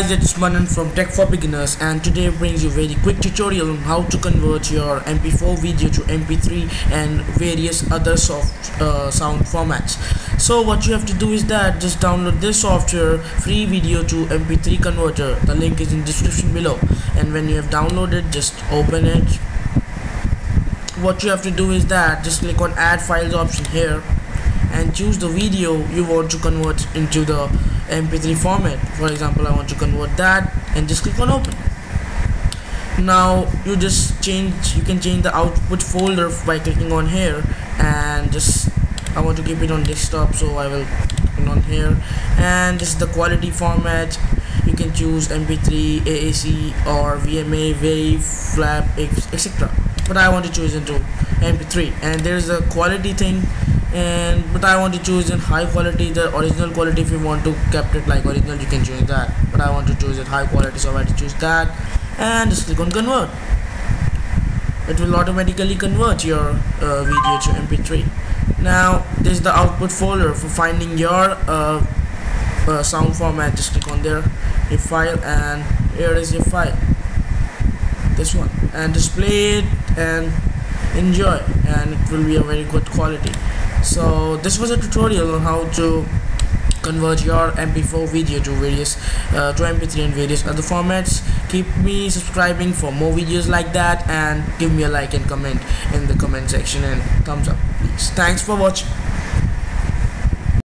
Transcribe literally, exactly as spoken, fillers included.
It's Manan from Tech for Beginners, and today brings you very quick tutorial on how to convert your M P four video to M P three and various other soft uh, sound formats. So what you have to do is that just download this software, free video to M P three converter. The link is in description below, and when you have downloaded, just open it. What you have to do is that just click on add files option here and choose the video you want to convert into the M P three format. For example, I want to convert that, and just click on open. Now you just change you can change the output folder by clicking on here, and just I want to keep it on desktop, so I will click on here, and this is the quality format. You can choose M P three, A A C or V M A, WAVE, FLAC, etc., but I want to choose into M P three. And there's a quality thing, and but I want to choose in high quality, the original quality. If you want to kept it like original, you can choose that, but I want to choose it high quality, so I have to choose that and just click on convert. It will automatically convert your uh, video to M P three. Now this is the output folder for finding your uh, uh, sound format. Just click on there, your file, and here is your file, this one, and display it and enjoy, and it will be a very good quality. So this was a tutorial on how to convert your M P four video to various uh, to M P three and various other formats. Keep me subscribing for more videos like that, and give me a like and comment in the comment section, and thumbs up please. Thanks for watching.